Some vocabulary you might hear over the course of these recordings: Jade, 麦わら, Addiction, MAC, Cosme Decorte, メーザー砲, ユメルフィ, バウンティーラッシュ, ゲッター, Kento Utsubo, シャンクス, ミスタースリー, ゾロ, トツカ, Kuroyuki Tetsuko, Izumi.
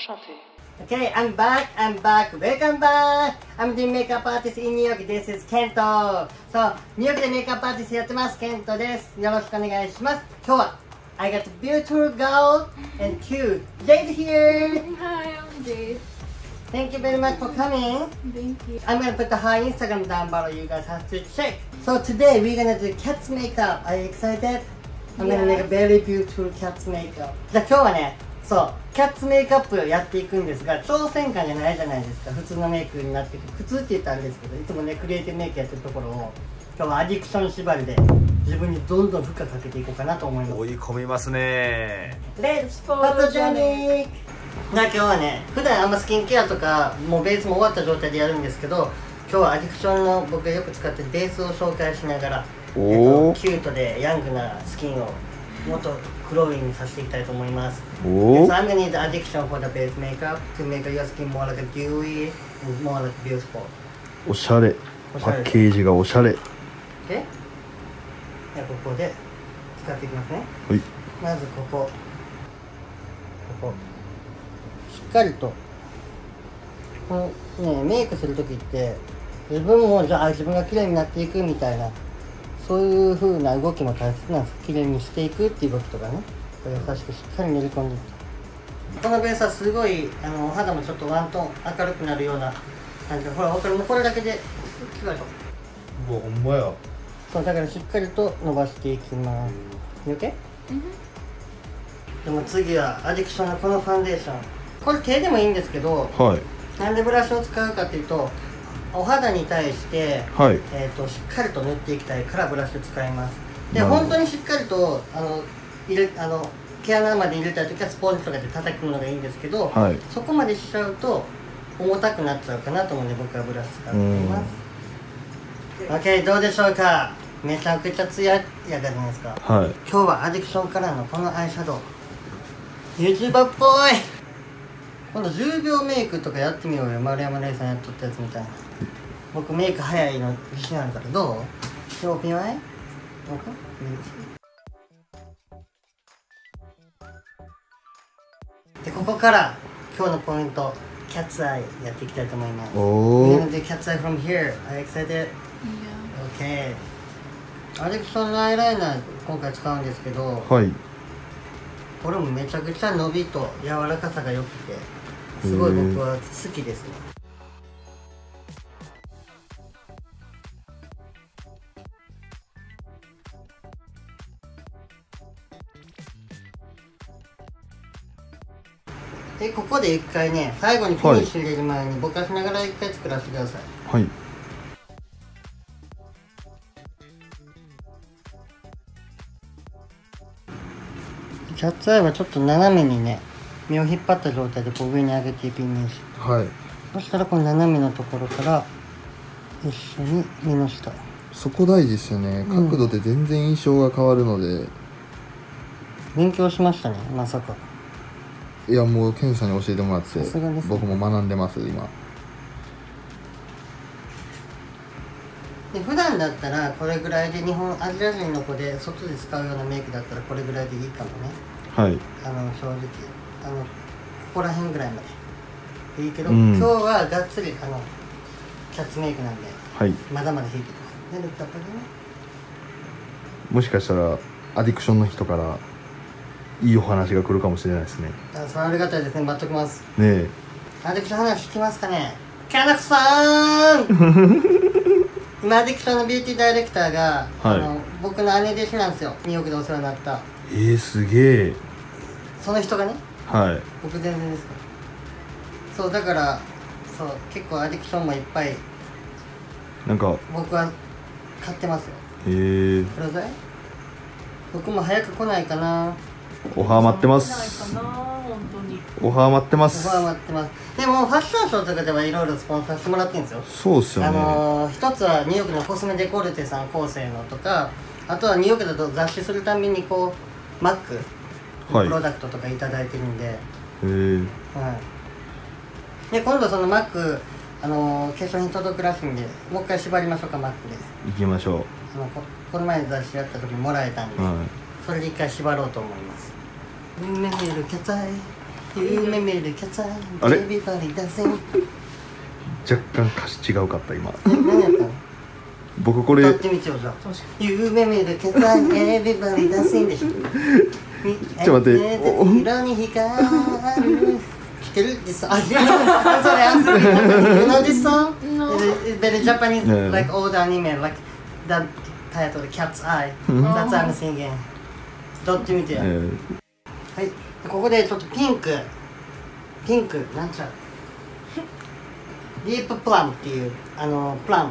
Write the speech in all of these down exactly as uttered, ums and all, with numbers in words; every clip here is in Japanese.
enchanté. Okay, I'm back, I'm back, welcome back! I'm the makeup artist in New York, this is Kento. So, New York でメイクアップアーティストやってます、Kentoです。よろしくお願いします。今日は、I got a beautiful girl and cute Jade here! Hi, I'm Jade. Thank you very much for coming. Thank you. I'm gonna put the her Instagram down below, you guys have to check. So today, we're gonna do cat's makeup. Are you excited? I'm gonna make a very beautiful cat's makeup. じゃあ今日はね、そう、キャッツメイクアップをやっていくんですが、挑戦感じゃないじゃないですか。普通のメイクになってくる。普通って言ったらあれですけど、いつもね、クリエイティブメイクやってるところを、今日はアディクション縛りで、自分にどんどん負荷かけていこうかなと思います。追い込みますね。レッツフォトジェニック。じゃあ今日はね、普段あんまスキンケアとか、もうベースも終わった状態でやるんですけど、今日はアディクションの僕がよく使ってるベースを紹介しながら、えっと、キュートでヤングなスキンを、もっと黒いにさせていきたいと思います。So I'm gonna need the addiction for the base makeup to make your skin more like dewy and more like beautiful. おしゃれ。パッケージがおしゃれ。で、ここで使っていきますね。はい。まずここ、ここ、しっかりと、このねメイクする時って自分もじゃあ自分が綺麗になっていくみたいな。そういう風な動きも大切なんです。綺麗にしていくっていう動きとかね、優しくしっかり練り込んでいく。このベースはすごいあのお肌もちょっとワントーン明るくなるような感じで、ほら分かる、もうこれだけで決まると。うわ、ほんまや。そう、だからしっかりと伸ばしていきます。余計、うん、でも次はアディクションのこのファンデーション、これ手でもいいんですけど、はい、なんでブラシを使うかっていうと、お肌に対して、はい、えとしっかりと塗っていきたいからブラシを使います。で本当にしっかりとあの入れあの毛穴まで入れたい時はスポンジとかで叩くのがいいんですけど、はい、そこまでしちゃうと重たくなっちゃうかなと思うんで、僕はブラシ使っています。 OK、 どうでしょうか。めちゃくちゃツヤやじゃないですか、はい、今日はアディクションカラーのこのアイシャドウ YouTuber っぽい。今度じゅうびょうメイクとかやってみようよ。丸山礼さんやっとったやつみたいな。僕メイク早いの自信あるから。どう？今日お見舞い？どうか？で、ここから今日のポイント、キャッツアイやっていきたいと思います。おー。We're gonna do cat's eye from here. Are you excited? Yeah. Okay. アディクションのアイライナー今回使うんですけど、はい。これもめちゃくちゃ伸びと柔らかさが良くて、すごい僕は好きですね。でここで一回ね、最後にフィニッシュ入れる前にぼかしながら一回作らせてください。はい。キャッツアイはちょっと斜めにね、目を引っ張った状態でこう上に上げていくイメージ、はい、そしたらこの斜めのところから一緒に目の下、そこ大事ですよね、うん、角度で全然印象が変わるので。勉強しましたね。まさか。いや、もうケンさんに教えてもらって、さすがですね、僕も学んでます今で。普段だったらこれぐらいで、日本アジア人の子で外で使うようなメイクだったらこれぐらいでいいかもね、はい、あの正直あのここら辺ぐらいまでいいけど、うん、今日はがっつりあのキャッツメイクなんで、はい、まだまだ引いてます、ね、だったね。もしかしたらアディクションの人からいいお話が来るかもしれないですね。あ、それありがたいですね。待っときますね。え、アディクション話聞きますかね、キャナクさん。今アディクションのビューティーダイレクターが、はい、あの僕の姉弟子なんですよ。ニューヨークでお世話になった。えー、すげえ。その人がね、はい、僕全然ですか。そうだから、そう結構アディクションもいっぱいなんか僕は買ってますよ。へえ。ください。僕も早く来ないかな。オファー待ってます。オファー待ってます。オファー待ってます。でもファッションショーとかではいろいろスポンサーしてもらってるんですよ。そうですよね。あのー、一つはニューヨークのコスメデコルテさん構成のとか、あとはニューヨークだと雑誌するたびにこうマックプロダクトとかいただいてるんで、はい、はい、で今度そのマック、あのー、化粧品届くらしいんで、もう一回縛りましょうか。マックで行きましょう。あの こ, この前雑誌やった時もらえたんで、はい、それで一回縛ろうと思います。メイルキャッツアイ。夢見るキャツアイエビバリだぜ。若干歌詞違うかった今。何やったの？僕これ歌ってみちゃうじゃん。夢見るキャツアイエビバリだぜでしょ。ちょっと待って。色に光る。来てるってさ。それあずみ。You know this song? No. Very Japanese like old anime like that title Cat's Eye. That's I'm singing. 歌ってみてよ。はい、ここでちょっとピンクピンクなんちゃうディーププラムっていうあのプラム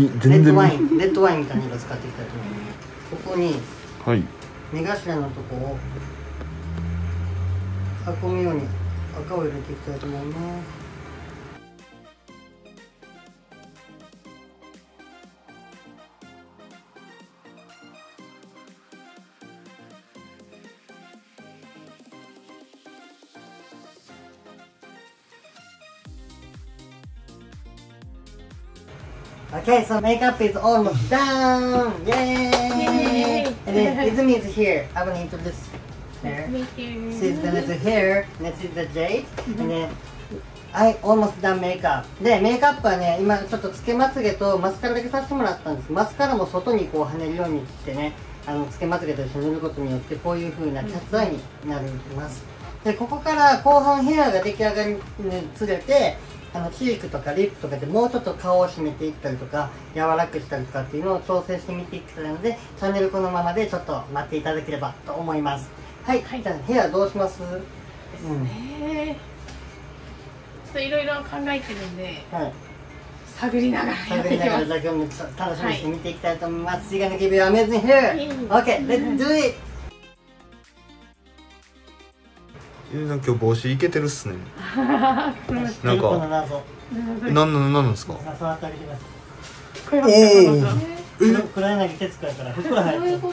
レッドワインレッドワインみたいな色使っていきたいと思います。ここに、はい、目頭のとこを囲むように赤を入れていきたいと思います。Okay, so makeup is almost done. Yay! Yay. And then Izumi is here. I'm gonna introduce her. She's the little hair. Next is the jade. And then I almost done makeup. で、メイクアップはね、今ちょっとつけまつげとマスカラだけさせてもらったんです。マスカラも外にこう跳ねるようにしてね、あのつけまつげと一緒に塗ることによってこういう風なキャッツアイになります。で、ここから後半ヘアが出来上がるにつれて。あのチークとかリップとかでもうちょっと顔を締めていったりとか柔らかくしたりとかっていうのを調整してみていきたいので、チャンネルこのままでちょっと待っていただければと思います。はい、はい、じゃあヘアどうします？ですね、うん、ちょっといろいろ考えてるんで、はい、探りながら探りながらだけを楽しみにして見ていきたいと思います。次のギブアメージングヘア OK let's do it。 ゆうさん今日帽子いけてるっすね。なんか何なんなんですか。謎当たりです。これは黒柳徹子やから袋入ってる。やばっ。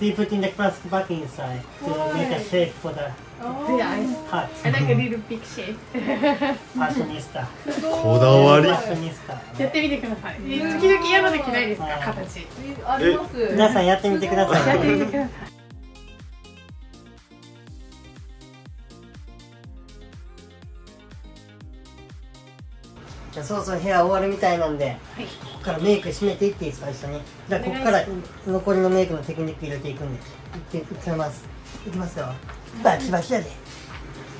She putting the plastic back inside to make a shape for the hat. I like a little big shape. Fashionista. こだわり。やってみてください。時々嫌な時ないですか、形。あります。皆さんやってみてください。やってみてください。じゃあそうそうヘア終わるみたいなんで、はい、ここからメイク締めていっていいですか、一緒に。じゃあここから残りのメイクのテクニック入れていくんで、いっていきます。いきますよ。バキバキやで。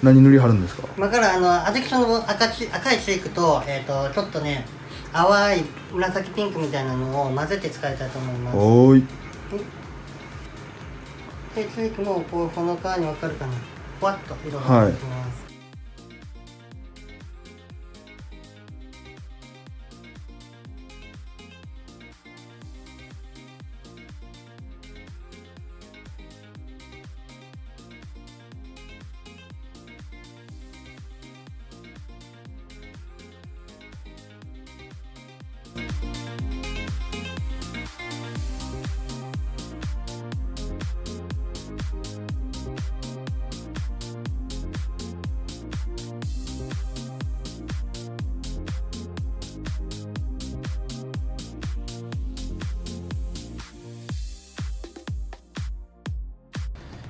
何塗りはるんですか。今からあのアテクションの赤ち赤いチークと、えっとちょっとね淡い紫ピンクみたいなのを混ぜて使いたいと思います。おーい。でチークもこうこの皮に分かるかな、ふわっと色を入れていきます。はい、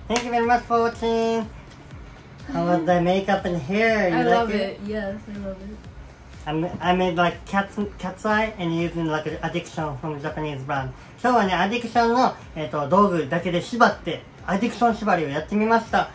Thank you very much for watching. How was the makeup and hair? You I like love it? it. Yes, I love it. I'm, I made like cat's cat's eye and using like addiction from Japanese brand. 今日はねアディクションの、えー、と道具だけで縛ってアディクション縛りをやってみました。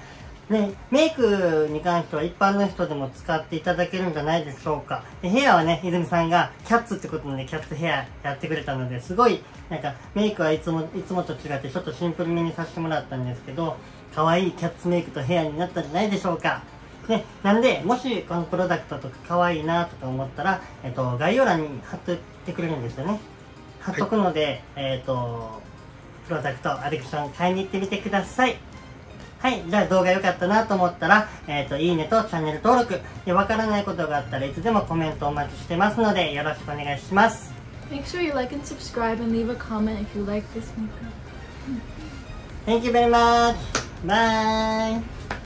ね、メイクに関しては一般の人でも使っていただけるんじゃないでしょうか。でヘアはね、Izumiさんがキャッツってことでキャッツヘアやってくれたので、すごい、なんかメイクはいつも、いつもと違ってちょっとシンプルめにさせてもらったんですけど、可愛いキャッツメイクとヘアになったんじゃないでしょうか。ね、なんで、もしこのプロダクトとか可愛いなとか思ったら、えっと、概要欄に貼っといてくれるんですよね。貼っとくので、えっと、プロダクト、アディクション買いに行ってみてください。はい。じゃあ動画良かったなと思ったら、えっと、いいねとチャンネル登録。で、わからないことがあったらいつでもコメントお待ちしてますので、よろしくお願いします。Make sure you like and subscribe and leave a comment if you like this makeup. Thank you very much. Bye.